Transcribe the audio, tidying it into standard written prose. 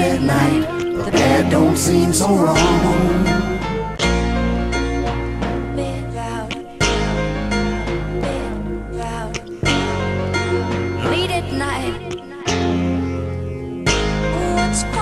late at night, but that don't seem so wrong. Late at night, what's